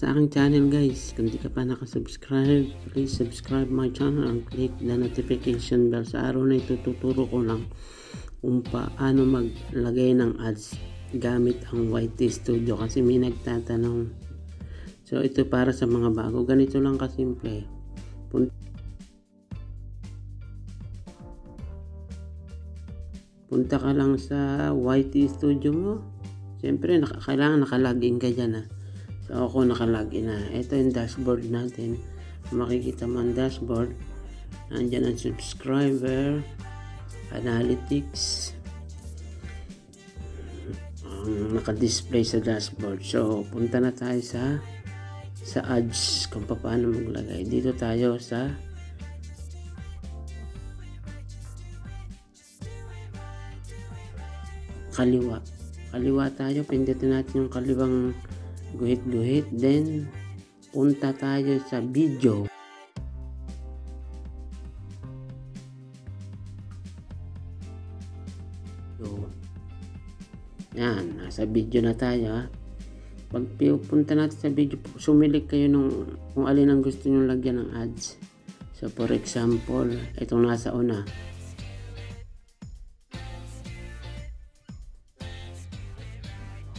sa aking channel guys. Kung di ka pa nakasubscribe, please subscribe my channel and click the notification bell. Sa araw na ito, tuturo ko lang kung paano maglagay ng ads gamit ang YT Studio kasi may nagtatanong. So ito para sa mga bago, ganito lang kasimple. Punta ka lang sa YT Studio mo. Siyempre kailangan nakalagin ka dyan ha. So ako nakalagin na. Ito yung dashboard natin. Makikita mo ang dashboard. Nandyan ang subscriber, analytics, naka-display sa dashboard. So punta na tayo sa ads kung paano maglagay. Dito tayo sa kaliwa tayo, pindutin natin yung kaliwang guhit-guhit, then punta tayo sa video. Yan, nasa video na tayo ha. Pag punta natin sa video, sumilik kayo kung alin ang gusto nyo lagyan ng ads. So for example, itong nasa una,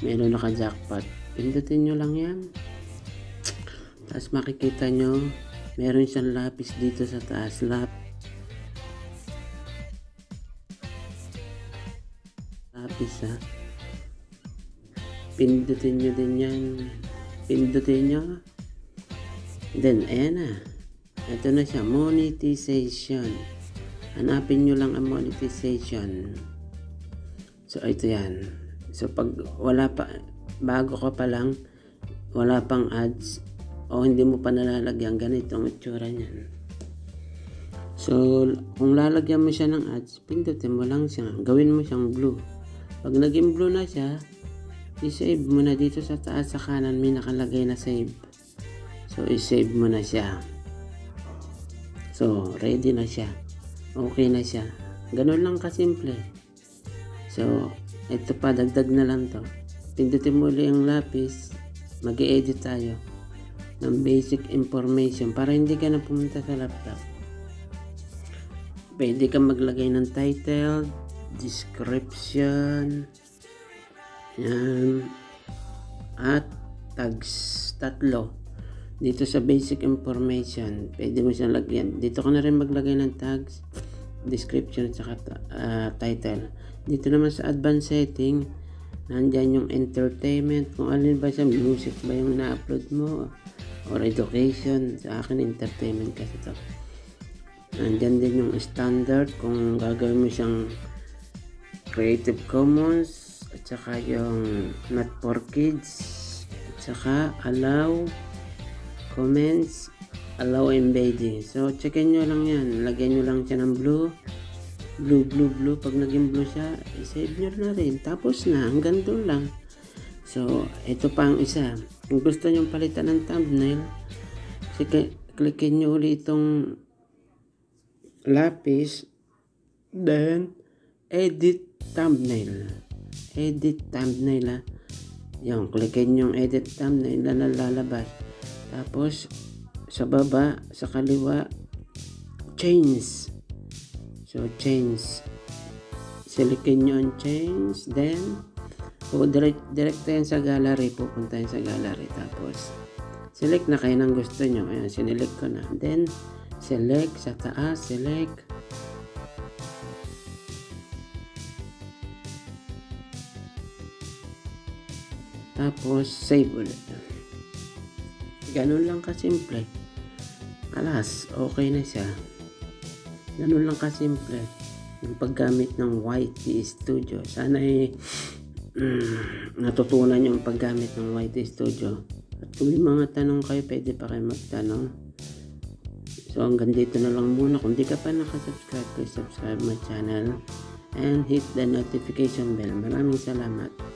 meron naka-jackpot. Pindutin nyo lang yan. Tapos makikita nyo, meron siyang lapis dito sa taas. Lapis ha. Pindutin nyo din yan. Pindutin nyo. Then, ayan na. Ito na siya. Monetization. Hanapin nyo lang ang monetization. So, ito yan. So pag wala pa, bago ka pa lang, wala pang ads o hindi mo pa nalalagyan, ganito ang itsura niyan. So kung lalagyan mo siya ng ads, pindutin mo lang siya, gawin mo siyang blue. Pag naging blue na siya, i-save mo na dito sa taas sa kanan, may nakalagay na save. So i-save mo na siya. So ready na siya. Okay na siya. Ganun lang kasimple. So ito pa, dagdag na lang to. Pindutin mo ulit ang lapis. Mag-i-edit tayo ng basic information para hindi ka na pumunta sa laptop. Pwede kang maglagay ng title, description, yan, at tags, 3. Dito sa basic information, pwede mo siyang lagyan. Dito ka na rin maglagay ng tags, description at saka title. Dito naman sa advanced setting, nandyan yung entertainment, kung alin ba siya, music ba yung na-upload mo or education. Sa akin entertainment kasi ito. Nandyan din yung standard kung gagawin mo siyang Creative Commons at saka yung not for kids at saka allow comments, allow embedding. So checkin nyo lang yan, lagyan nyo lang siya ng blue. Pag naging blue siya, i-save nyo na rin. Tapos na, hanggang doon lang. So ito pa ang isa, kung gusto nyo palitan ng thumbnail, klikin nyo ulit itong lapis, then edit thumbnail ha. Yung klikin yung edit thumbnail na lalabas. Tapos sa baba, sa kaliwa, change. So change, silikin nyo ang change, then direkta yan sa gallery, pupunta yan sa gallery. Tapos select na kayo ng gusto nyo. Ayan, sinilect ko na, then select sa taas, select tapos save ulit. Ganun lang kasimple. Alas, okay na siya. Ganun lang kasimple yung paggamit ng YT Studio. Sana natutunan yung paggamit ng YT Studio. At kung may mga tanong kayo, pwede pa kayo magtanong. So hanggang dito na lang muna. Kung di ka pa nakasubscribe, please subscribe my channel and hit the notification bell. Maraming salamat.